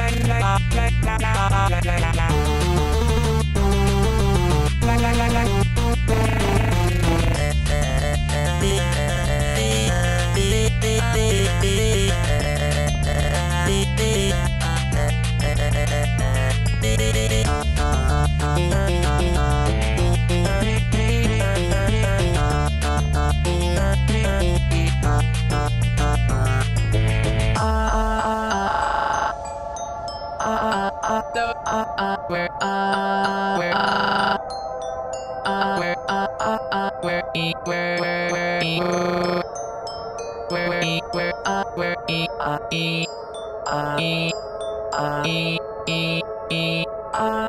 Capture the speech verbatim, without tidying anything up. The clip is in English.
E E E E